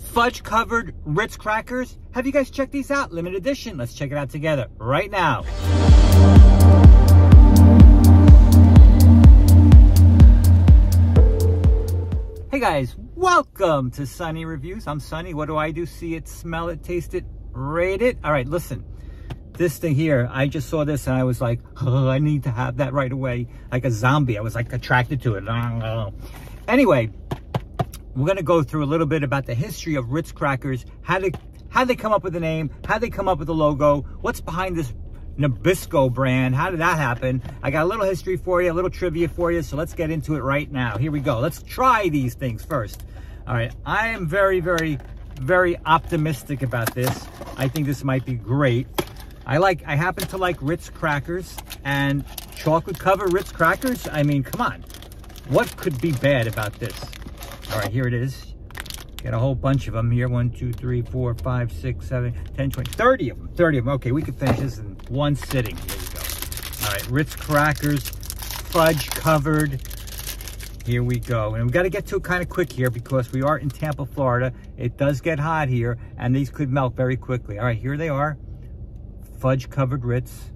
fudge covered Ritz crackers. Have you guys checked these out? Limited edition. Let's check it out together right now. Hey guys, welcome to Sunny Reviews. I'm Sunny. What do I do? See it, smell it, taste it, rate it. All right, listen. This thing here, I just saw this and I was like, oh, I need to have that right away. Like a zombie, I was like attracted to it. Anyway, we're gonna go through a little bit about the history of Ritz crackers, how they come up with the name, how they come up with the logo, what's behind this Nabisco brand, how did that happen? I got a little history for you, a little trivia for you, so let's get into it right now. Here we go, let's try these things first. All right, I am very, very, very optimistic about this. I think this might be great. I happen to like Ritz crackers and chocolate covered Ritz crackers. I mean, come on. What could be bad about this? All right, here it is. Got a whole bunch of them here. 1, 2, 3, 4, 5, 6, 7, 10, 20, 30 of them. 30 of them. Okay, we can finish this in one sitting. Here we go. All right, Ritz crackers, fudge covered. Here we go. And we got to get to it kind of quick here because we are in Tampa, Florida. It does get hot here and these could melt very quickly. All right, here they are. Fudge covered Ritz.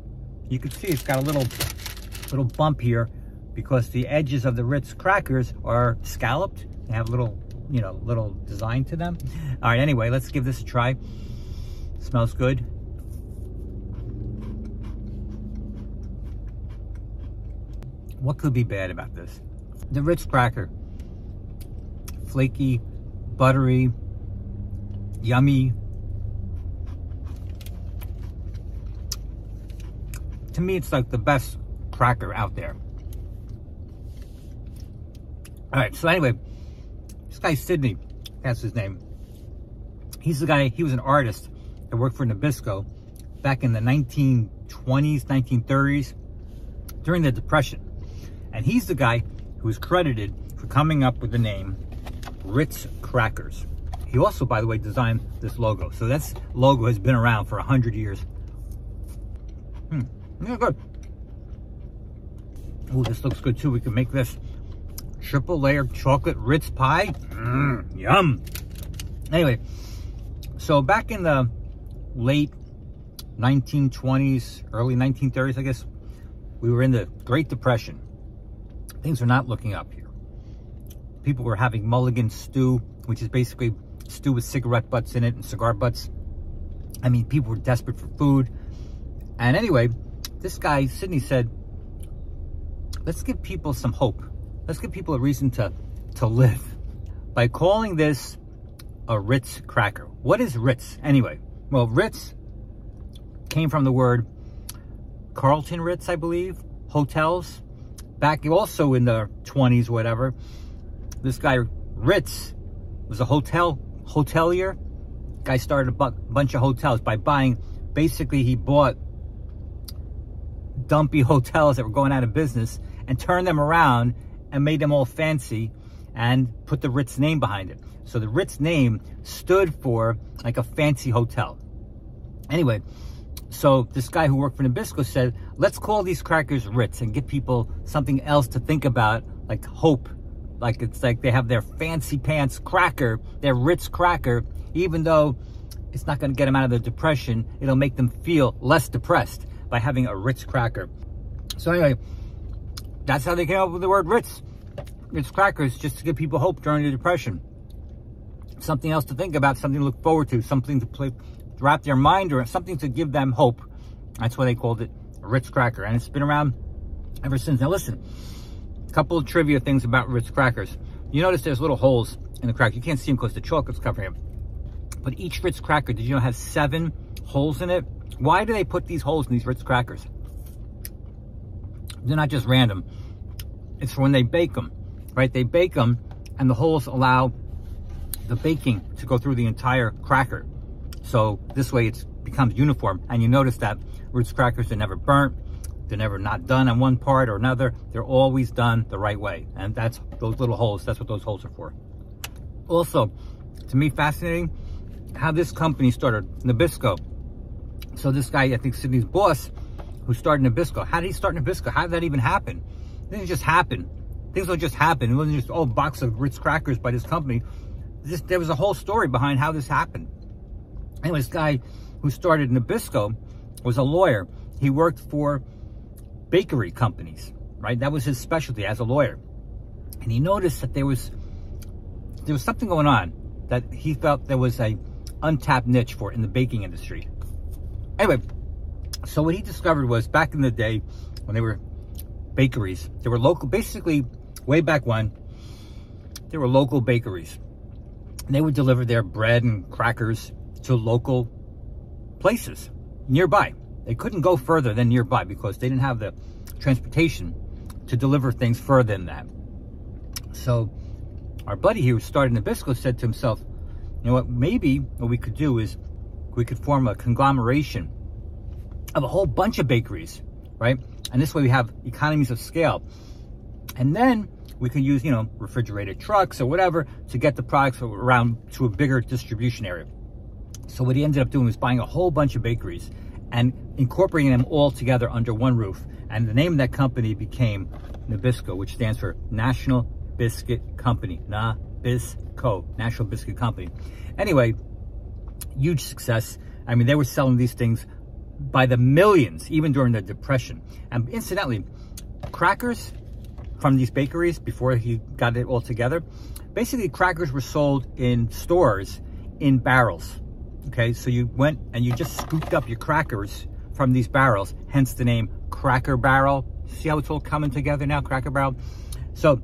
You can see it's got a little bump here because the edges of the Ritz crackers are scalloped. They have little design to them. All right, anyway, let's give this a try. Smells good. What could be bad about this? The Ritz cracker, flaky, buttery, yummy. To me, it's like the best cracker out there. All right, so anyway, this guy Sidney, that's his name. He's the guy, he was an artist that worked for Nabisco back in the 1920s, 1930s, during the Depression. And he's the guy who is credited for coming up with the name Ritz Crackers. He also, by the way, designed this logo. So this logo has been around for 100 years. Yeah, good. Oh, this looks good too. We can make this triple layered chocolate Ritz pie. Yum. Anyway, so back in the late 1920s, early 1930s, I guess, we were in the Great Depression. Things were not looking up here. People were having mulligan stew, which is basically stew with cigarette butts in it and cigar butts. I mean, people were desperate for food. And anyway, this guy, Sidney, said, let's give people some hope. Let's give people a reason to live by calling this a Ritz cracker. What is Ritz anyway? Well, Ritz came from the word Carlton Ritz, I believe, hotels. Back also in the 20s, whatever, this guy Ritz was a hotelier. Guy started a bunch of hotels by buying, basically he bought dumpy hotels that were going out of business and turned them around and made them all fancy and put the Ritz name behind it. So the Ritz name stood for like a fancy hotel. Anyway, so this guy who worked for Nabisco said, let's call these crackers Ritz and give people something else to think about, like hope. Like it's like they have their fancy pants cracker, their Ritz cracker, even though it's not going to get them out of the depression, it'll make them feel less depressed by having a Ritz cracker. So anyway, that's how they came up with the word Ritz. Ritz crackers, just to give people hope during the Depression. Something else to think about, something to look forward to, something to wrap their mind around, something to give them hope. That's why they called it a Ritz cracker. And it's been around ever since. Now listen, a couple of trivia things about Ritz crackers. You notice there's little holes in the cracker. You can't see them because the chocolate's covering them. But each Ritz cracker, did you know, has 7 holes in it? Why do they put these holes in these Ritz crackers? They're not just random. It's when they bake them, right? They bake them and the holes allow the baking to go through the entire cracker. So this way it becomes uniform. And you notice that Ritz crackers are never burnt. They're never not done on one part or another. They're always done the right way. And that's those little holes. That's what those holes are for. Also, to me, fascinating how this company started, Nabisco. So this guy, I think Sidney's boss, who started Nabisco. How did he start Nabisco? How did that even happen? It didn't just happen. Things don't just happen. It wasn't just, oh, box of Ritz crackers by this company. there was a whole story behind how this happened. Anyway, this guy who started Nabisco was a lawyer. He worked for bakery companies, right? That was his specialty as a lawyer. And he noticed that there was something going on that he felt there was a untapped niche for in the baking industry. Anyway, so what he discovered was, back in the day when they were bakeries, there were local, basically way back when, there were local bakeries. And they would deliver their bread and crackers to local places nearby. They couldn't go further than nearby because they didn't have the transportation to deliver things further than that. So our buddy here who started Nabisco said to himself, you know what, maybe what we could do is we could form a conglomeration of a whole bunch of bakeries, right? And this way we have economies of scale. And then we could use, you know, refrigerated trucks or whatever to get the products around to a bigger distribution area. So what he ended up doing was buying a whole bunch of bakeries and incorporating them all together under one roof. And the name of that company became Nabisco, which stands for National Biscuit Company. Nabisco, National Biscuit Company. Anyway, huge success. I mean, they were selling these things by the millions, even during the Depression. And incidentally, crackers from these bakeries, before he got it all together, basically crackers were sold in stores in barrels. Okay, so you went and you just scooped up your crackers from these barrels, hence the name Cracker Barrel. See how it's all coming together now, Cracker Barrel? So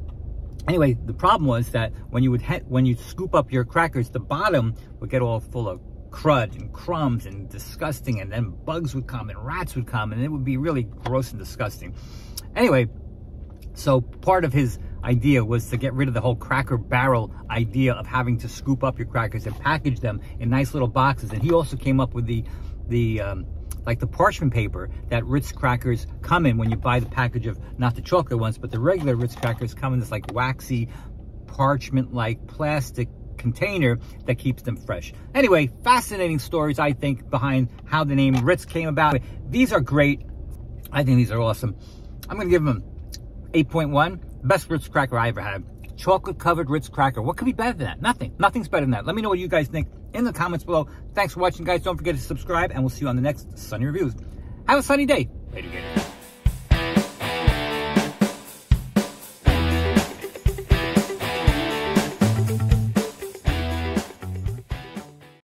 anyway, the problem was that when you would scoop up your crackers, the bottom would get all full of crud and crumbs and disgusting, and then bugs would come and rats would come, and it would be really gross and disgusting. Anyway, so part of his idea was to get rid of the whole Cracker Barrel idea of having to scoop up your crackers and package them in nice little boxes. And he also came up with like the parchment paper that Ritz crackers come in when you buy the package of, not the chocolate ones, but the regular Ritz crackers come in this like waxy parchment-like plastic container that keeps them fresh. Anyway, fascinating stories, I think, behind how the name Ritz came about. These are great. I think these are awesome. I'm gonna give them 8.1. Best Ritz cracker I ever had. Chocolate covered Ritz cracker. What could be better than that? Nothing. Nothing's better than that. Let me know what you guys think in the comments below. Thanks for watching, guys. Don't forget to subscribe, and we'll see you on the next Sunny Reviews. Have a sunny day. Later, guys.